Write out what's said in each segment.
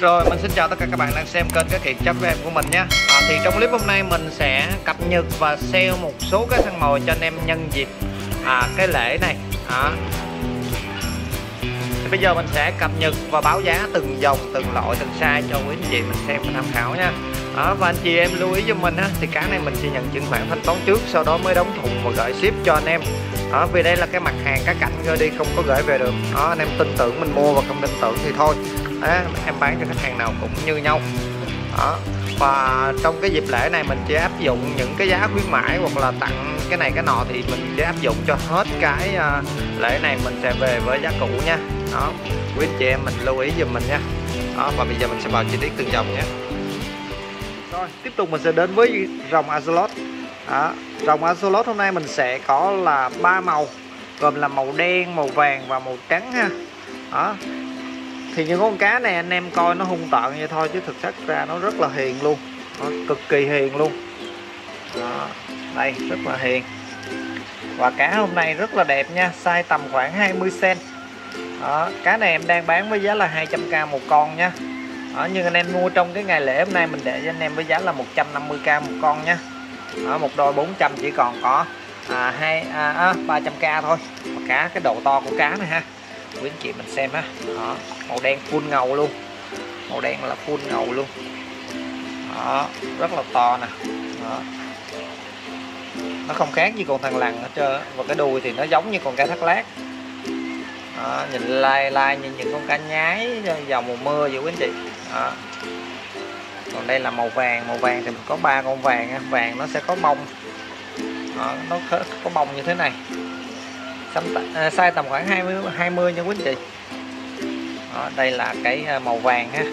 Rồi mình xin chào tất cả các bạn đang xem kênh Cá kiểng.vn của mình nhé. Thì trong clip hôm nay mình sẽ cập nhật và sale một số cái săn mồi cho anh em nhân dịp cái lễ này. Thì bây giờ mình sẽ cập nhật và báo giá từng dòng, từng loại, từng size cho quý anh chị mình xem và tham khảo nha. Và anh chị em lưu ý cho mình thì cá này mình sẽ nhận chuyển khoản thanh toán trước, sau đó mới đóng thùng và gửi ship cho anh em. Vì đây là cái mặt hàng cá cảnh gửi đi không có gửi về được. Anh em tin tưởng mình mua và không tin tưởng thì thôi. Em bán cho khách hàng nào cũng như nhau. Và trong cái dịp lễ này mình chỉ áp dụng những cái giá khuyến mãi hoặc là tặng cái này cái nọ thì mình sẽ áp dụng cho hết cái lễ này, mình sẽ về với giá cũ nha. Quý anh chị em mình lưu ý giùm mình nha. Và bây giờ mình sẽ vào chi tiết từng dòng nhé. Rồi, tiếp tục mình sẽ đến với rồng Azulot. Rồng Azulot hôm nay mình sẽ có là 3 màu, gồm là màu đen, màu vàng và màu trắng ha. Thì những con cá này anh em coi nó hung tợn vậy thôi chứ thực chất ra nó rất là hiền luôn, cực kỳ hiền luôn. Đây rất là hiền. Và cá hôm nay rất là đẹp nha, size tầm khoảng 20 cm. Cá này em đang bán với giá là 200k một con nha. Nhưng anh em mua trong cái ngày lễ hôm nay mình để cho anh em với giá là 150k một con nha. Một đôi 400 chỉ còn có 300k thôi. Và cá cái độ to của cá này ha, quý anh chị mình xem ha. Màu đen full ngầu luôn, màu đen là full ngầu luôn. Rất là to nè. Nó không khác như con thằn lằn hết trơn, và cái đuôi thì nó giống như con cá thác lát. Nhìn lai như những con cá nhái vào mùa mưa vậy quý anh chị. Còn đây là màu vàng. Màu vàng thì mình có 3 con vàng. Vàng nó sẽ có bông. Nó có bông như thế này. Size tầm khoảng 20 nha quý anh chị. Đây là cái màu vàng ha.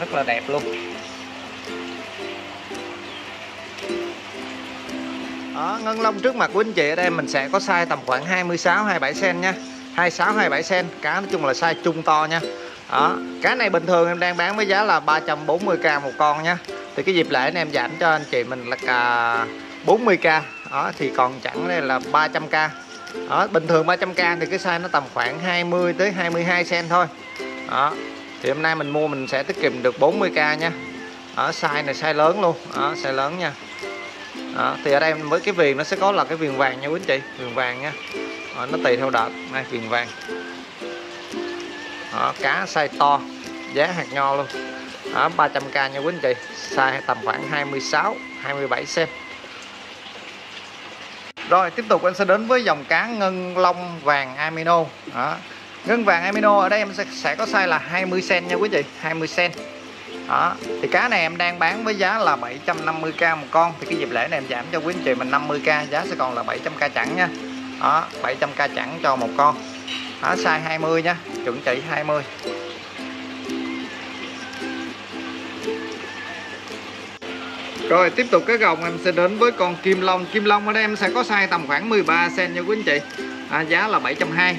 Rất là đẹp luôn. Ngân long trước mặt của anh chị ở đây mình sẽ có size tầm khoảng 26-27 cm nha. 26-27 cm, cá nói chung là size trung to nha. Cá này bình thường em đang bán với giá là 340k một con nha. Thì cái dịp lễ này em giảm cho anh chị mình là 40k. Thì còn chẳng đây là 300k. Bình thường 300k thì cái size nó tầm khoảng 20-22 cm thôi. Thì hôm nay mình mua mình sẽ tiết kiệm được 40k nha. Size này size lớn luôn, size lớn nha. Thì ở đây với cái viền nó sẽ có là cái viền vàng nha quý anh chị, viền vàng nha. Nó tùy theo đợt, đây viền vàng. Cá size to, giá hạt nho luôn. 300k nha quý anh chị, size tầm khoảng 26-27 cm. Rồi tiếp tục em sẽ đến với dòng cá ngân long vàng amino. Ngân vàng amino ở đây em sẽ có size là 20 cm nha quý chị, 20 cm. Thì cá này em đang bán với giá là 750k một con. Thì cái dịp lễ này em giảm cho quý anh chị mình 50k, giá sẽ còn là 700k chẵn nha. 700k chẵn cho một con. Size 20 nha, chuẩn chỉ 20. Rồi tiếp tục cái gồng em sẽ đến với con kim long. Kim long ở đây em sẽ có size tầm khoảng 13 cm nha quý anh chị. Giá là 720.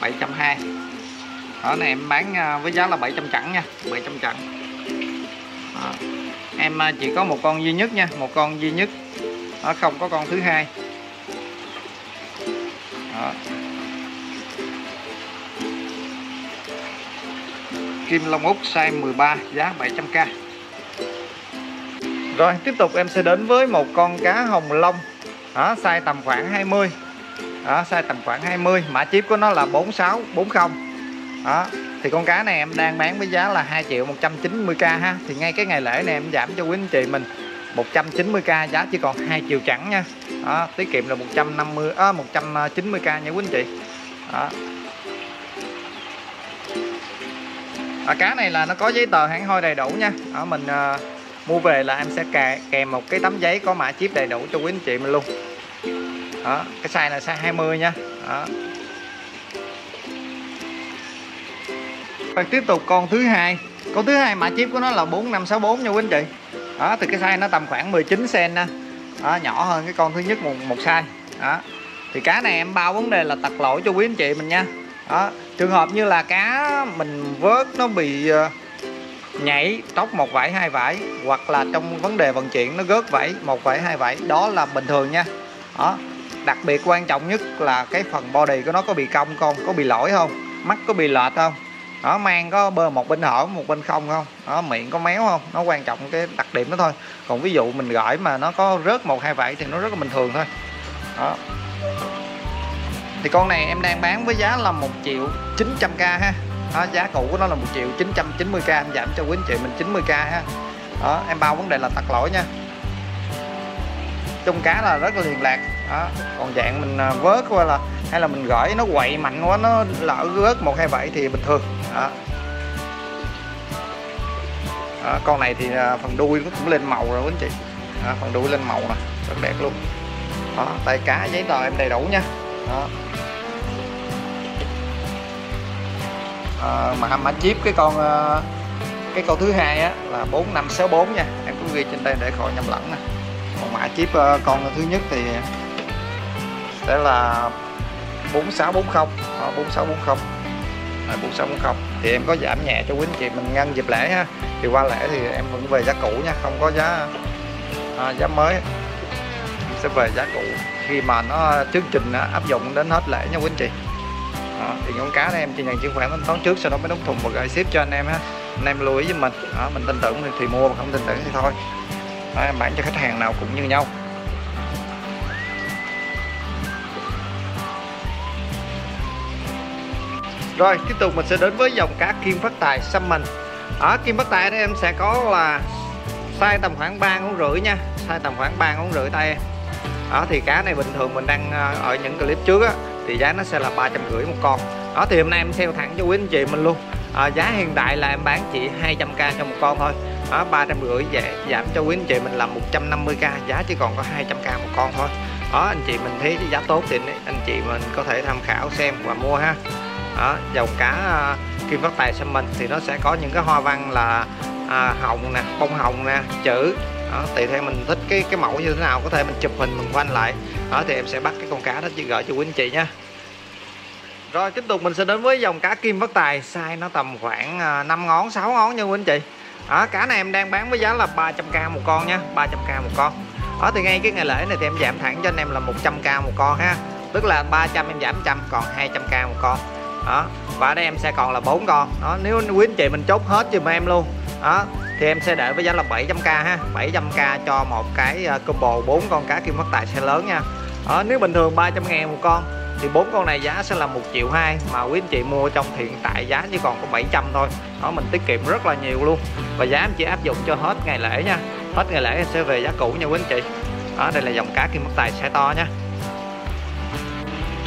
720. Ở này em bán với giá là 700 chẵn nha, 700 chẵn. Em chỉ có một con duy nhất nha, một con duy nhất. Không có con thứ hai. Kim long Úc size 13, giá 700k. Rồi tiếp tục em sẽ đến với một con cá hồng long. Size tầm khoảng 20. Size tầm khoảng 20, mã chip của nó là 4640. Thì con cá này em đang bán với giá là 2.190k ha. Thì ngay cái ngày lễ này em giảm cho quý anh chị mình 190k, giá chỉ còn 2 triệu chẵn nha. Tiết kiệm là 190k nha quý anh chị. Cá này là nó có giấy tờ hẳn hoi đầy đủ nha. Mình mua về là em sẽ kèm một cái tấm giấy có mã chip đầy đủ cho quý anh chị mình luôn. Cái size là size 20 nha. Rồi tiếp tục con thứ hai. Con thứ hai mã chip của nó là 4564 nha quý anh chị. Thì cái size nó tầm khoảng 19 cm nè. Nhỏ hơn cái con thứ nhất một size. Thì cá này em bao vấn đề là tặc lỗi cho quý anh chị mình nha. Trường hợp như là cá mình vớt nó bị nhảy tróc 1 vảy 2 vảy, hoặc là trong vấn đề vận chuyển nó gớt vảy 1 vảy 2 vảy, đó là bình thường nha. Đặc biệt quan trọng nhất là cái phần body của nó có bị cong không, có bị lỗi không, mắt có bị lệch không. Nó mang có bơ một bên hở một bên không không, nó miệng có méo không, nó quan trọng cái đặc điểm đó thôi. Còn ví dụ mình gửi mà nó có rớt một hai vảy thì nó rất là bình thường thôi. Đó. Thì con này em đang bán với giá là 1.900.000 ha. Đó, giá cũ của nó là 1.990.000, em giảm cho quý anh chị mình 90.000 ha. Đó, em bao vấn đề là tặc lỗi nha. Chung cá là rất là liền lạc. Đó, còn dạng mình vớt qua là hay là mình gửi nó quậy mạnh quá, nó lỡ rớt 1, 2, 7 thì bình thường. Đó. Đó, con này thì phần đuôi nó cũng lên màu rồi quý anh chị. Đó, phần đuôi lên màu nè, rất đẹp luôn. Đó, tay cá giấy tờ em đầy đủ nha. Đó. À, mà chip cái con thứ hai á là 4564 nha, em cứ ghi trên đây để khỏi nhầm lẫn nè. Còn mã chip con thứ nhất thì sẽ là 4640, 4640 à, 4640 thì em có giảm nhẹ cho quý anh chị mình ngăn dịp lễ ha. Thì qua lễ thì em vẫn về giá cũ nha, không có giá giá mới, em sẽ về giá cũ khi mà nó chương trình áp dụng đến hết lễ nha quý anh chị. Đó, thì con cá này em chỉ nhận chuyển khoản thanh toán trước, sau đó mới đóng thùng và gửi ship cho anh em ha. Anh em lưu ý với mình. Đó, mình tin tưởng thì mua, mà không tin tưởng thì thôi. Đó, em bán cho khách hàng nào cũng như nhau. Rồi tiếp tục mình sẽ đến với dòng cá kim phát tài xăm mình. Ở kim phát tài đây em sẽ có là size tầm khoảng 3,5 ngón nha, size tầm khoảng 3,5 ngón tay em. Đó, thì cá này bình thường mình đang ở những clip trước á, thì giá nó sẽ là 350 một con. Đó, thì hôm nay em sale thẳng cho quý anh chị mình luôn. Giá hiện đại là em bán chị 200.000 cho một con thôi. Đó, 350 giảm cho quý anh chị mình là 150.000, giá chỉ còn có 200.000 một con thôi. Đó, anh chị mình thấy giá tốt thì anh chị mình có thể tham khảo xem và mua ha. Đó, dòng cá kim phát tài xanh mình thì nó sẽ có những cái hoa văn là hồng nè, bông hồng nè, chữ. Đó, tùy theo mình thích cái mẫu như thế nào, có thể mình chụp hình mình quanh lại. Đó, thì em sẽ bắt cái con cá đó chỉ gửi cho quý anh chị nha. Rồi tiếp tục mình sẽ đến với dòng cá kim phát tài, size nó tầm khoảng 5 ngón 6 ngón nha quý anh chị. Đó, cá này em đang bán với giá là 300.000 một con nha, 300.000 một con. Đó, thì ngay cái ngày lễ này thì em giảm thẳng cho anh em là 100.000 một con ha. Tức là 300 em giảm 100 còn 200.000 một con. Đó, và ở đây em sẽ còn là 4 con. Đó, nếu quý anh chị mình chốt hết giùm em luôn. Đó, thì em sẽ để với giá là 700.000 ha, 700.000 cho một cái combo 4 con cá kim phát tài size lớn nha. Đó, nếu bình thường 300.000 một con thì 4 con này giá sẽ là 1.200.000, mà quý anh chị mua trong hiện tại giá chỉ còn có 700 thôi. Đó, mình tiết kiệm rất là nhiều luôn, và giá em chỉ áp dụng cho hết ngày lễ nha. Hết ngày lễ em sẽ về giá cũ nha quý anh chị. Đó, đây là dòng cá kim phát tài size to nha.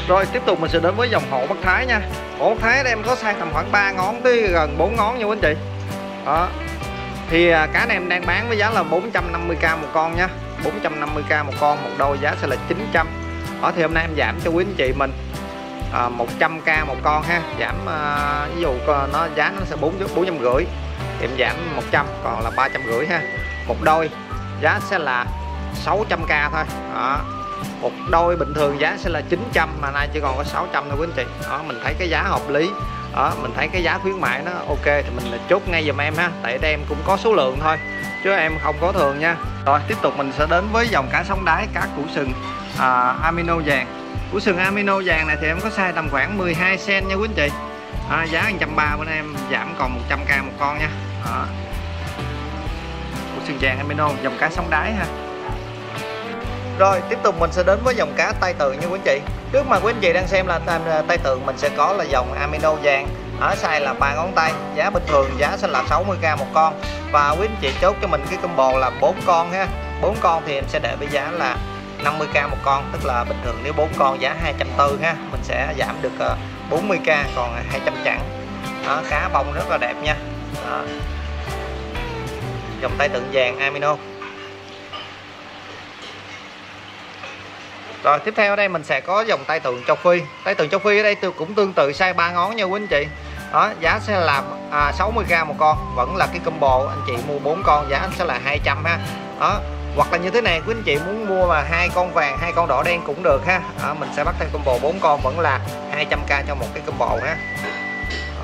Rồi tiếp tục mình sẽ đến với dòng hổ bắc thái nha. Hổ bắc thái đây em có size tầm khoảng 3 ngón tới gần 4 ngón nha quý anh chị. Đó, thì cá này em đang bán với giá là 450.000 một con nha, 450.000 một con, một đôi giá sẽ là 900. Đó, thì hôm nay em giảm cho quý anh chị mình 100.000 một con ha, giảm ví dụ nó giá nó sẽ 450, thì em giảm 100 còn là 350 ha. Một đôi giá sẽ là 600.000 thôi. Đó, một đôi bình thường giá sẽ là 900 mà nay chỉ còn có 600 thôi quý anh chị. Đó, mình thấy cái giá hợp lý. Đó, mình thấy cái giá khuyến mại nó ok thì mình chốt ngay giùm em ha, tại đây em cũng có số lượng thôi chứ em không có thường nha. Rồi tiếp tục mình sẽ đến với dòng cá sóng đáy, cá củ sừng amino vàng. Củ sừng amino vàng này thì em có size tầm khoảng 12 cm nha quý anh chị. Giá 130 bên em giảm còn 100.000 một con nha. Đó, củ sừng vàng amino, dòng cá sóng đáy ha. Rồi tiếp tục mình sẽ đến với dòng cá tai tượng nha quý anh chị. Trước mà quý anh chị đang xem là tai tượng mình sẽ có là dòng amino vàng, ở size là 3 ngón tay, giá bình thường giá sẽ là 60.000 một con, và quý anh chị chốt cho mình cái combo là 4 con ha. 4 con thì em sẽ để với giá là 50.000 một con, tức là bình thường nếu 4 con giá 240 ha, mình sẽ giảm được 40.000 còn 200 chẵn. Đó, cá bông rất là đẹp nha. Đó, dòng tai tượng vàng amino. Rồi tiếp theo ở đây mình sẽ có dòng tai tượng châu phi. Tai tượng châu phi ở đây cũng tương tự size 3 ngón nha quý anh chị. Đó, giá sẽ là 60.000 một con, vẫn là cái combo anh chị mua 4 con giá sẽ là 200 ha. Đó, hoặc là như thế này quý anh chị muốn mua mà 2 con vàng 2 con đỏ đen cũng được ha. Đó, mình sẽ bắt thêm combo 4 con vẫn là 200.000 cho một cái combo ha.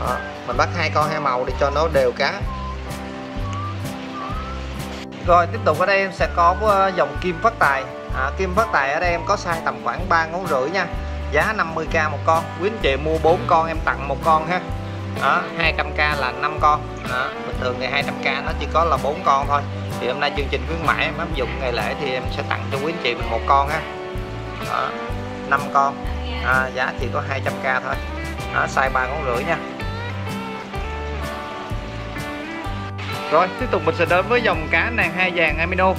Đó, mình bắt 2 con 2 màu để cho nó đều cá. Rồi tiếp tục ở đây em sẽ có dòng kim phát tài. Kim phát tài ở đây em có size tầm khoảng 3,5 ngón nha, giá 50.000 một con. Quý anh chị mua 4 con em tặng một con ha. đó, 200k là 5 con đó. Bình thường thì 200k nó chỉ có là 4 con thôi, thì hôm nay chương trình khuyến mãi em áp dụng ngày lễ thì em sẽ tặng cho quý anh chị mình 1 con á, 5 con giá chỉ có 200k thôi đó, size 3,5 nha. Rồi tiếp tục mình sẽ đến với dòng cá nàng hai vàng amino.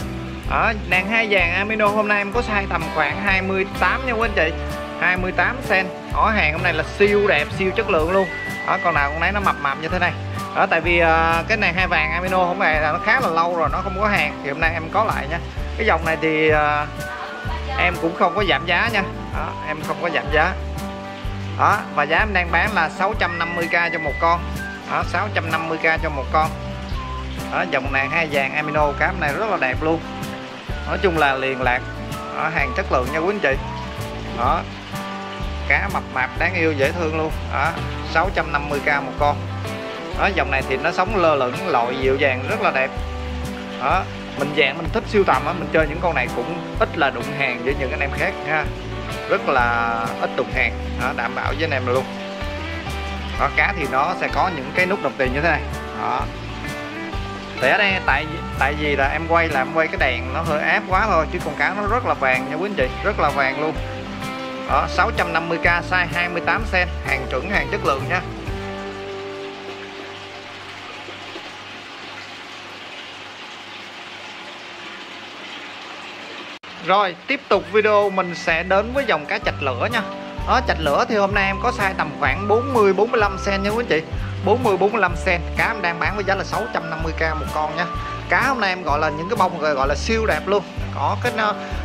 Nàng hai vàng amino hôm nay em có size tầm khoảng 28 nha quý anh chị, 28 cm. Ở hàng hôm nay là siêu đẹp, siêu chất lượng luôn. Con nào con nấy nó mập mập như thế này. Tại vì cái nàng hai vàng amino hôm nay là nó khá là lâu rồi, nó không có hàng, thì hôm nay em có lại nha. Cái dòng này thì em cũng không có giảm giá nha, em không có giảm giá. Và giá em đang bán là 650k cho một con, 650k cho một con. Dòng nàng hai vàng amino cá hôm nay rất là đẹp luôn. Nói chung là liền lạc, hàng chất lượng nha quý anh chị. Đó, cá mập mạp đáng yêu dễ thương luôn. 650k một con. Dòng này thì nó sống lơ lửng, loại dịu dàng rất là đẹp. Mình dạng mình thích siêu tầm, mình chơi những con này cũng ít là đụng hàng với những anh em khác ha, rất là ít đụng hàng, đảm bảo với anh em luôn. Cá thì nó sẽ có những cái nút đồng tiền như thế này. Thì ở đây tại vì là em quay cái đèn nó hơi áp quá thôi, chứ con cá nó rất là vàng nha quý anh chị, rất là vàng luôn. 650k size 28 cm, hàng chuẩn hàng chất lượng nha. Rồi tiếp tục video mình sẽ đến với dòng cá chạch lửa nha. Chạch lửa thì hôm nay em có size tầm khoảng 40-45 cm nha quý anh chị, 40-45 cm. Cá em đang bán với giá là 650k một con nha. Cá hôm nay em gọi là những cái bông gọi là siêu đẹp luôn, có cái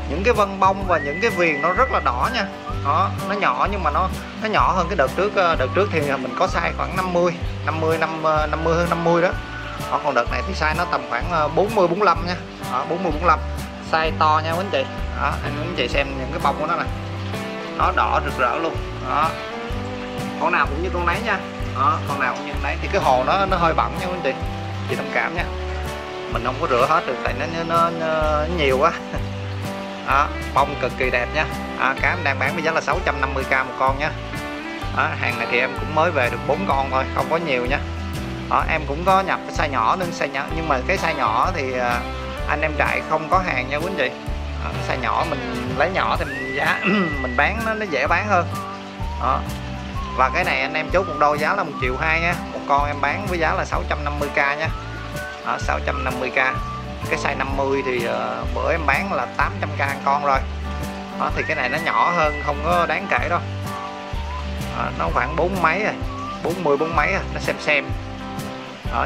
những cái vân bông và những cái viền nó rất là đỏ nha. Đó, nó nhỏ nhưng mà nó nhỏ hơn cái đợt trước. Đợt trước thì mình có size khoảng 50 hơn 50 đó. Còn đợt này thì size nó tầm khoảng 40-45 nha. 40-45 size to nha quý anh chị. Đó, anh chị xem những cái bông của nó này, nó đỏ rực rỡ luôn. Đó, con nào cũng như con nấy nha. Đó, con nào cũng như con nấy. Thì cái hồ nó hơi bẩn nha quý anh chị thông cảm nha, mình không có rửa hết được tại nó nhiều quá. Bông cực kỳ đẹp nha. Cá em đang bán với giá là 650k một con nha. Hàng này thì em cũng mới về được 4 con thôi, không có nhiều nha. Em cũng có nhập cái size nhỏ nên nhưng mà cái size nhỏ thì anh em trại không có hàng nha quý anh chị. Size nhỏ mình lấy nhỏ thì mình giá mình bán nó dễ bán hơn. Và cái này anh em chốt một đôi giá là 1.200.000 nha. Một con em bán với giá là 650k nha. 650k. Cái size 50 thì bữa em bán là 800k con rồi. Thì cái này nó nhỏ hơn, không có đáng kể đâu. Nó khoảng 40 mấy rồi, 40 mấy rồi, nó xem.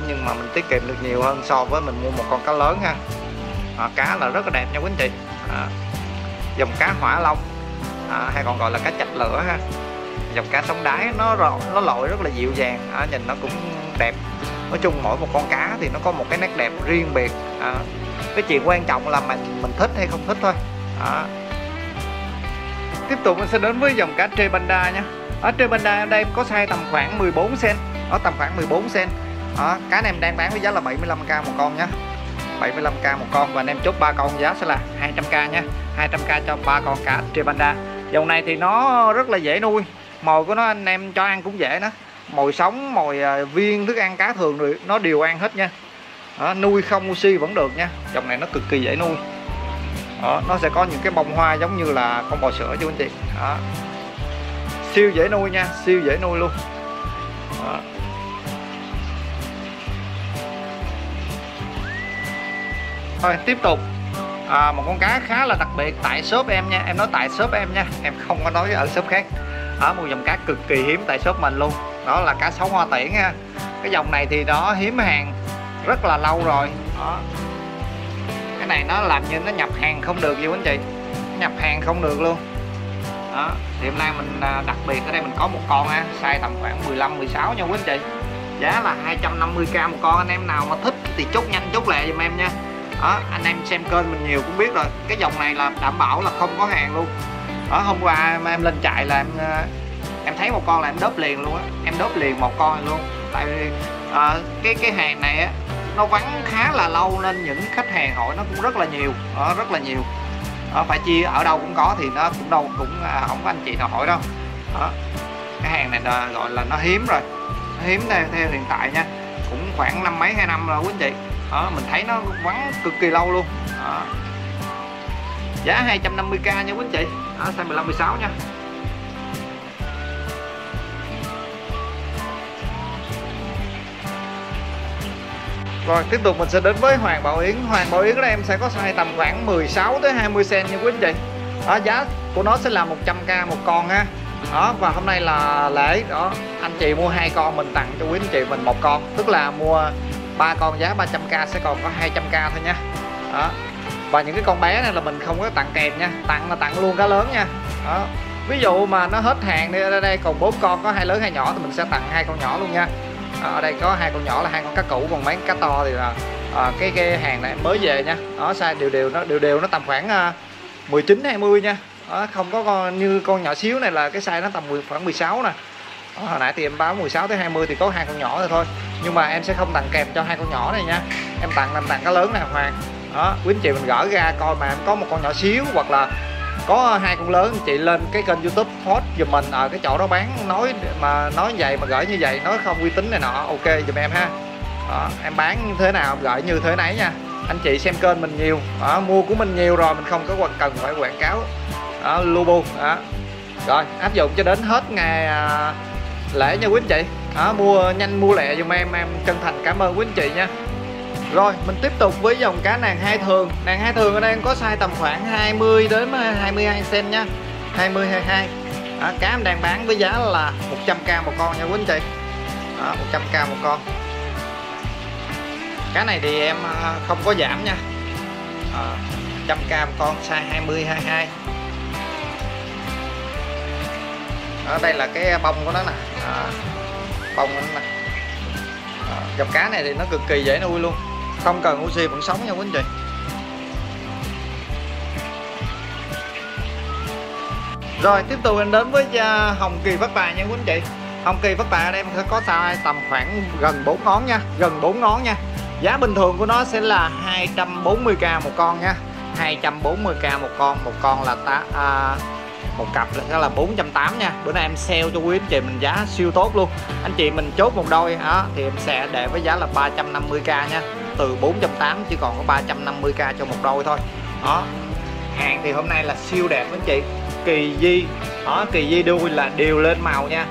Nhưng mà mình tiết kiệm được nhiều hơn so với mình mua một con cá lớn ha. Cá là rất là đẹp nha quý anh chị. Dòng cá hỏa long hay còn gọi là cá chạch lửa ha. Dòng cá sóng đáy nó lội rất là dịu dàng, nhìn nó cũng đẹp. Nói chung mỗi một con cá thì nó có một cái nét đẹp riêng biệt. Cái chuyện quan trọng là mình thích hay không thích thôi. Tiếp tục mình sẽ đến với dòng cá Trê Panda nha. Ở Trê Panda ở đây em có size tầm khoảng 14 cm, ở tầm khoảng 14 cm. Cá này em đang bán với giá là 75k một con nha, 75k một con. Và anh em chốt 3 con giá sẽ là 200k nha, 200k cho 3 con cá Trê Panda. Dòng này thì nó rất là dễ nuôi, mồi của nó anh em cho ăn cũng dễ nữa, mồi sống, mồi viên, thức ăn cá thường rồi nó đều ăn hết nha. Nuôi không oxy vẫn được nha, dòng này nó cực kỳ dễ nuôi. Nó sẽ có những cái bông hoa giống như là con bò sữa cho anh chị. Siêu dễ nuôi nha, siêu dễ nuôi luôn. Thôi tiếp tục một con cá khá là đặc biệt tại shop em nha, em nói tại shop em nha, em không có nói ở shop khác. Một dòng cá cực kỳ hiếm tại shop mình luôn, đó là cá sấu hoa tiễn ha. Cái dòng này thì nó hiếm hàng rất là lâu rồi. Cái này nó làm như nó nhập hàng không được gì quý anh chị, nhập hàng không được luôn. Thì hôm nay mình đặc biệt ở đây mình có một con ha, size tầm khoảng 15-16 nha quý anh chị, giá là 250k một con. Anh em nào mà thích thì chốt nhanh chốt lẹ giùm em nha. Anh em xem kênh mình nhiều cũng biết rồi, cái dòng này là đảm bảo là không có hàng luôn. Hôm qua em lên chạy là em thấy một con là em đớp liền luôn á, em đớp liền một con luôn. Tại vì cái hàng này á, nó vắng khá là lâu nên những khách hàng hỏi nó cũng rất là nhiều, rất là nhiều. Phải chia ở đâu cũng có thì nó cũng đâu cũng không có anh chị nào hỏi đâu. Cái hàng này là, gọi là nó hiếm rồi, hiếm theo hiện tại nha, cũng khoảng năm mấy 2 năm rồi quý anh chị. Đó, mình thấy nó vắng cực kỳ lâu luôn. Đó. Giá 250k nha quý anh chị. Đó, size 15 16 nha. Rồi tiếp tục mình sẽ đến với Hoàng Bảo Yến. Hoàng Bảo Yến của em sẽ có size tầm khoảng 16 tới 20 cm như quý anh chị. Đó, giá của nó sẽ là 100k một con ha. Đó, và hôm nay là lễ đó, anh chị mua 2 con mình tặng cho quý anh chị mình 1 con, tức là mua 3 con giá 300k sẽ còn có 200k thôi nha. Đó. Và những cái con bé này là mình không có tặng kèm nha, tặng là tặng luôn cá lớn nha. Đó. Ví dụ mà nó hết hàng đi, ở đây còn 4 con có 2 lớn 2 nhỏ thì mình sẽ tặng 2 con nhỏ luôn nha. Ở đây có 2 con nhỏ là 2 con cá cũ, còn mấy cá to thì là cái hàng này mới về nha. Đó, size đều đều nó tầm khoảng 19-20 nha. Đó, không có con, như con nhỏ xíu này là cái size nó tầm khoảng 16 nè. Đó, hồi nãy thì em báo 16 tới 20 thì có 2 con nhỏ rồi thôi, nhưng mà em sẽ không tặng kèm cho 2 con nhỏ này nha. Em tặng cá lớn nè Hoàng. Đó, quý anh chị mình gỡ ra coi mà em có 1 con nhỏ xíu hoặc là có 2 con lớn, chị lên cái kênh YouTube post giùm mình ở cái chỗ đó bán, nói vậy mà gửi như vậy, nói không uy tín này nọ, ok giùm em ha. Đó, em bán như thế nào gửi như thế nấy nha. Anh chị xem kênh mình nhiều, đó, mua của mình nhiều rồi mình không có cần phải quảng cáo lu bu. Rồi áp dụng cho đến hết ngày lễ nha quý anh chị. Đó, mua nhanh mua lẹ giùm em chân thành cảm ơn quý anh chị nha. Rồi mình tiếp tục với dòng cá nàng hai thường. Nàng hai thường ở đây có size tầm khoảng 20 đến 22 cm nha, 20-22. Cá em đang bán với giá là 100k một con nha quý anh chị. Đó, 100k một con. Cá này thì em không có giảm nha. 100k một con, size 20-22. Ở đây là cái bông của nó nè. Bông của nó nè. Dòng cá này thì nó cực kỳ dễ nuôi luôn, không cần oxy vẫn sống nha quý anh chị. Rồi tiếp tục em đến với Hồng Kỳ Phát Tài nha quý anh chị. Hồng Kỳ Phát Tài ở đây em sẽ có size tầm khoảng gần 4 ngón nha, gần 4 ngón nha. Giá bình thường của nó sẽ là 240k một con nha, 240k một con. Một con là một cặp là 480 nha. Bữa nay em sale cho quý anh chị mình giá siêu tốt luôn. Anh chị mình chốt một đôi thì em sẽ để với giá là 350k nha. Từ 480 chỉ còn có 350k cho một đôi thôi. Đó. Hàng thì hôm nay là siêu đẹp anh chị. Kỳ di. Đó, kỳ di đuôi là đều lên màu nha.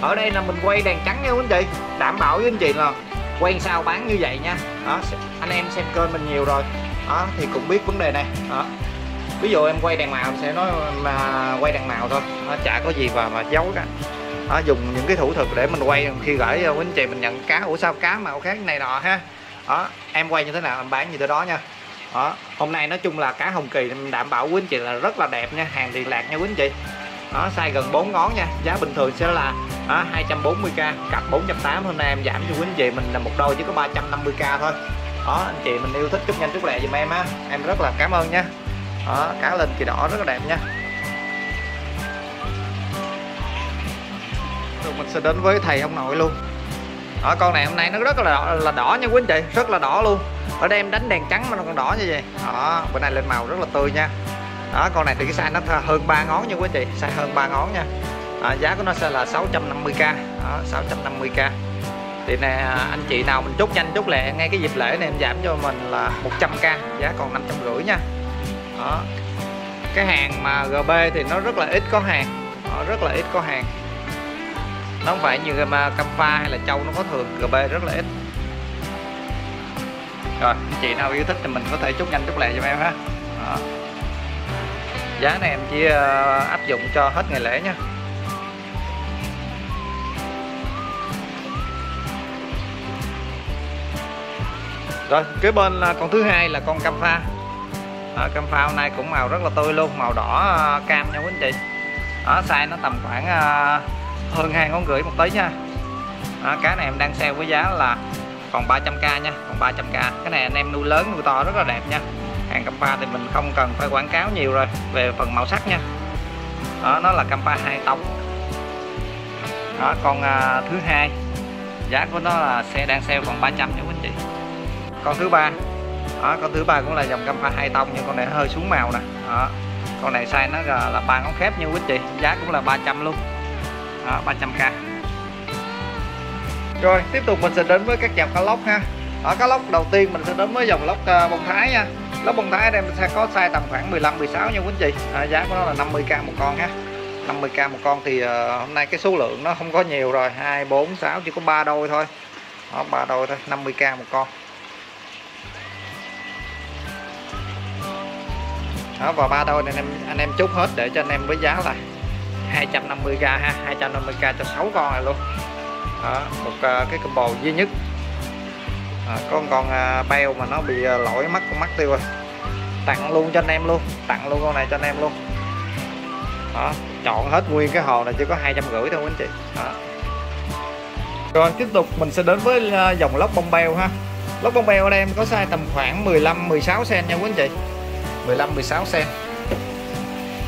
Ở đây là mình quay đèn trắng nha quý anh chị. Đảm bảo với anh chị là quay sao bán như vậy nha. Đó, anh em xem kênh mình nhiều rồi. Đó thì cũng biết vấn đề này. Đó. Ví dụ em quay đèn màu sẽ nói mà quay đèn màu thôi, nó chả có gì mà giấu cả. Nó dùng những cái thủ thuật để mình quay khi gửi cho quý anh chị mình nhận cá, ủa sao cá màu khác này nọ ha. Đó, em quay như thế nào em bán như thế đó nha. Đó, hôm nay nói chung là cá Hồng Kỳ em đảm bảo quý anh chị là rất là đẹp nha, hàng tiền lạc nha quý anh chị. Đó, size gần 4 ngón nha, giá bình thường sẽ là 240k, cặp 480. Hôm nay em giảm cho quý anh chị mình là một đôi chỉ có 350k thôi. Đó, anh chị mình yêu thích chút nhanh chút lẹ giùm em á, em rất là cảm ơn nha. Đó, cá linh kỳ đỏ rất là đẹp nha. Rồi mình sẽ đến với thầy ông nội luôn. Đó, con này hôm nay nó rất là đỏ nha quý anh chị, rất là đỏ luôn. Ở đây em đánh đèn trắng mà nó còn đỏ như vậy. Đó, bữa nay lên màu rất là tươi nha. Đó, con này thì cái size nó hơn 3 ngón nha quý anh chị, size hơn 3 ngón nha. Giá của nó sẽ là 650k. Đó, 650k. Thì nè anh chị nào mình chốt nhanh chốt lẹ ngay cái dịp lễ này em giảm cho mình là 100k, giá còn 550 nha. Đó. Cái hàng mà GB thì nó rất là ít có hàng. Đó, rất là ít có hàng. Nó không phải như mà Kamfa hay là Châu nó có thường, GB rất là ít. Rồi, chị nào yêu thích thì mình có thể chốt nhanh chốt lẹ giùm em ha. Đó. Giá này em chỉ áp dụng cho hết ngày lễ nha. Rồi, kế bên là con thứ hai là con Kamfa. Cam pha hôm nay cũng màu rất là tươi luôn, màu đỏ cam nha quý anh chị. Đó, size nó tầm khoảng hơn 2 ngón rưỡi một tí nha. Đó, cá này em đang sale với giá là còn 300k nha, còn 300k. Cái này anh em nuôi lớn nuôi to rất là đẹp nha. Hàng cam pha thì mình không cần phải quảng cáo nhiều rồi về phần màu sắc nha. Đó, nó là cam pha 2 tông. Đó, con thứ hai giá của nó là đang sale còn 300 nha quý anh chị. Con thứ ba. Đó, con thứ ba cũng là dòng Kamfa 2 tông nhưng con này nó hơi xuống màu nè. Đó, con này size nó là 3 ngón khép nha quý chị, giá cũng là 300 luôn. Đó, 300k. Rồi tiếp tục mình sẽ đến với các dòng cá lóc ha. Ở cá lóc đầu tiên mình sẽ đến với dòng lóc bông thái nha. Lóc bông thái ở đây mình sẽ có size tầm khoảng 15-16 nha quý anh chị. Giá của nó là 50k một con ha. 50k một con thì hôm nay cái số lượng nó không có nhiều rồi, 2, 4, 6 chỉ có 3 đôi thôi. Đó, 3 đôi thôi, 50k một con. Đó, và 3 đôi này anh em chốt hết để cho anh em với giá là 250k ha, 250k cho 6 con này luôn. Đó, một cái combo duy nhất. Có con bèo mà nó bị lỗi mắt con mắt tiêu rồi, tặng luôn cho anh em luôn, tặng luôn con này cho anh em luôn. Đó, chọn hết nguyên cái hồ này chỉ có 250 thôi anh chị. Đó. Rồi tiếp tục mình sẽ đến với dòng lóc bông bèo ha. Lóc bông bèo ở đây em có size tầm khoảng 15-16 cm nha quý anh chị. 15-16 cm.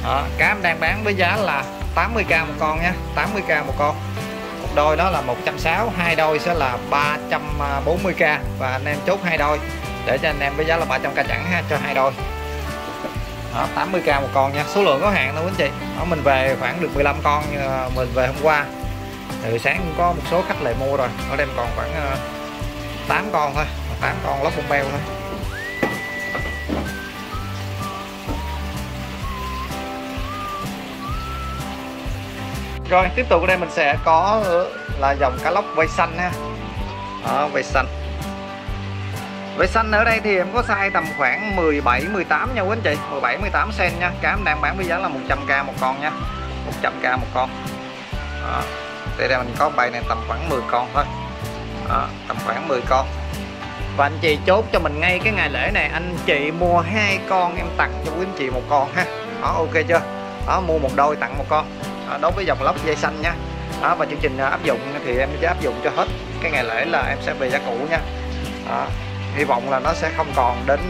Đó, cá em đang bán với giá là 80k một con nha, 80k một con. Một đôi đó là 160, hai đôi sẽ là 340k và anh em chốt hai đôi để cho anh em với giá là 300k chẳng ha, cho hai đôi. Đó, 80k một con nha, số lượng có hạn thôi quý anh chị. Đó, mình về khoảng được 15 con, mình về hôm qua từ sáng cũng có một số khách lại mua rồi. Ở đây còn khoảng 8 con thôi, 8 con lóc bông bèo thôi. Rồi tiếp tục ở đây mình sẽ có là dòng cá lóc vây xanh ha. Đó, vây xanh. Vây xanh ở đây thì em có size tầm khoảng 17-18 nha quý anh chị, 17-18 cm nha. Cá em đang bán với giá là 100k một con nha, 100k một con. Đó. Thì đây mình có bầy này tầm khoảng 10 con thôi. Đó, tầm khoảng 10 con. Và anh chị chốt cho mình ngay cái ngày lễ này, anh chị mua 2 con em tặng cho quý anh chị một con ha. Đó, ok chưa? Đó, mua một đôi tặng một con. Đó, đối với dòng lóc dây xanh nha. Đó, và chương trình áp dụng thì em sẽ áp dụng cho hết cái ngày lễ là em sẽ về giá cũ nha. Đó, hy vọng là nó sẽ không còn đến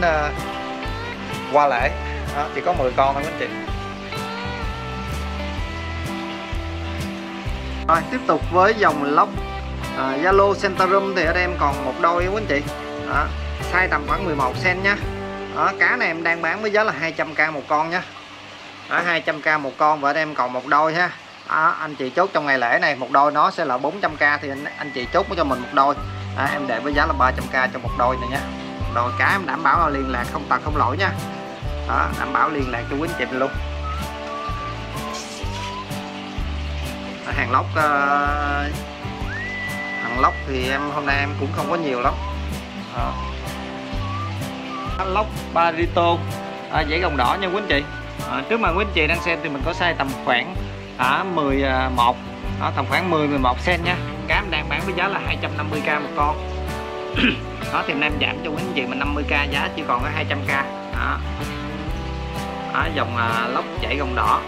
qua lễ. Đó, chỉ có 10 con thôi anh chị. Rồi tiếp tục với dòng lóc Yalo Sentarum thì ở đây em còn một đôi quý anh chị. Đó, size tầm khoảng 11 cm nha. Đó, cá này em đang bán với giá là 200k một con nha. Đó, 200k một con và ở đây em còn một đôi ha. Đó, anh chị chốt trong ngày lễ này một đôi nó sẽ là 400k thì anh chị chốt cho mình một đôi. Đó, em để với giá là 300k cho một đôi này nha. Đôi cá em đảm bảo là liên lạc không tật không lỗi nha. Đó, đảm bảo liên lạc cho quý anh chị luôn. Đó, hàng lóc thì em hôm nay em cũng không có nhiều lắm. Đó. Lóc Barito dãy gồng đỏ nha quý anh chị. Trước mà quý anh chị đang xem thì mình có size tầm khoảng 11, tầm khoảng 10-11 cm nha. Cá em đang bán với giá là 250k một con. Đó thì em giảm cho quý anh chị mình 50k, giá chỉ còn có 200k. Đó. Đó, dòng lóc chảy gồng đỏ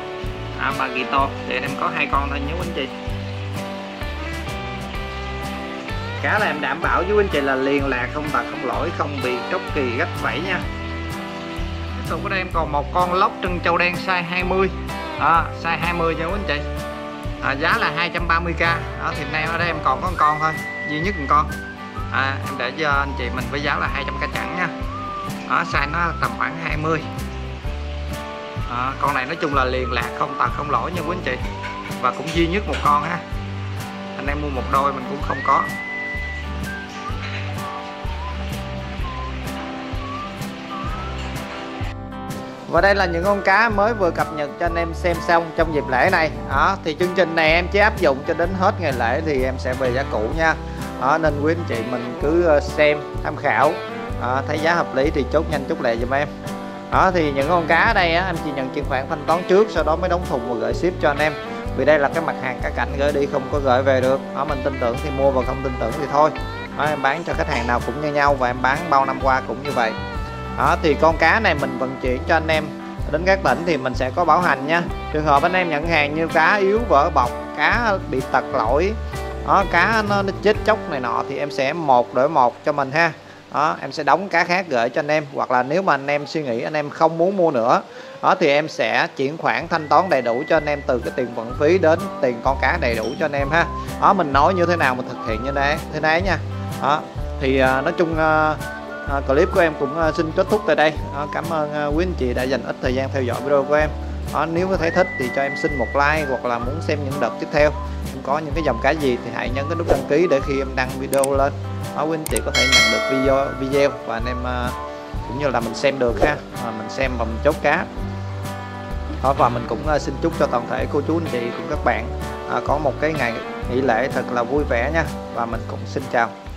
Barito thì em có 2 con thôi nhớ quý anh chị. Cá là em đảm bảo với quý anh chị là liên lạc không tật không lỗi, không bị tróc kỳ gách vẫy nha. Tiếp tục ở đây em còn một con lóc trân châu đen size 20, size 20 nha quý anh chị. Giá là 230k. Đó, thì nay ở đây em còn có một con thôi, duy nhất một con. Em để cho anh chị mình với giá là 200k chẳng nha. Đó, size nó tầm khoảng 20. Con này nói chung là liền lạc không tật không lỗi nha quý anh chị, và cũng duy nhất một con ha. Anh em mua một đôi mình cũng không có. Và đây là những con cá mới vừa cập nhật cho anh em xem xong trong dịp lễ này. Đó, thì chương trình này em chỉ áp dụng cho đến hết ngày lễ thì em sẽ về giá cũ nha. Đó, nên quý anh chị mình cứ xem tham khảo, thấy giá hợp lý thì chốt nhanh chốt lẹ giùm em. Đó, thì những con cá ở đây á, em chỉ nhận chuyển khoản thanh toán trước, sau đó mới đóng thùng và gửi ship cho anh em. Vì đây là cái mặt hàng cá cảnh gửi đi không có gửi về được. Đó, mình tin tưởng thì mua và không tin tưởng thì thôi. Đó, em bán cho khách hàng nào cũng như nhau và em bán bao năm qua cũng như vậy. Đó, thì con cá này mình vận chuyển cho anh em đến các tỉnh thì mình sẽ có bảo hành nha. Trường hợp anh em nhận hàng như cá yếu vỡ bọc, cá bị tật lỗi, đó, cá nó chết chóc này nọ thì em sẽ một đổi một cho mình ha. Đó, em sẽ đóng cá khác gửi cho anh em, hoặc là nếu mà anh em suy nghĩ anh em không muốn mua nữa, đó, thì em sẽ chuyển khoản thanh toán đầy đủ cho anh em từ cái tiền vận phí đến tiền con cá đầy đủ cho anh em ha. Đó, mình nói như thế nào mình thực hiện như thế này nha. Đó, thì nói chung clip của em cũng xin kết thúc tại đây. Cảm ơn quý anh chị đã dành ít thời gian theo dõi video của em. Nếu có thấy thích thì cho em xin một like, hoặc là muốn xem những đợt tiếp theo có những cái dòng cá gì thì hãy nhấn cái nút đăng ký để khi em đăng video lên đó quý anh chị có thể nhận được video và anh em cũng như là mình xem được ha, mình xem và mình chốt cá. Và mình cũng xin chúc cho toàn thể cô chú anh chị cùng các bạn có một cái ngày nghỉ lễ thật là vui vẻ nha. Và mình cũng xin chào.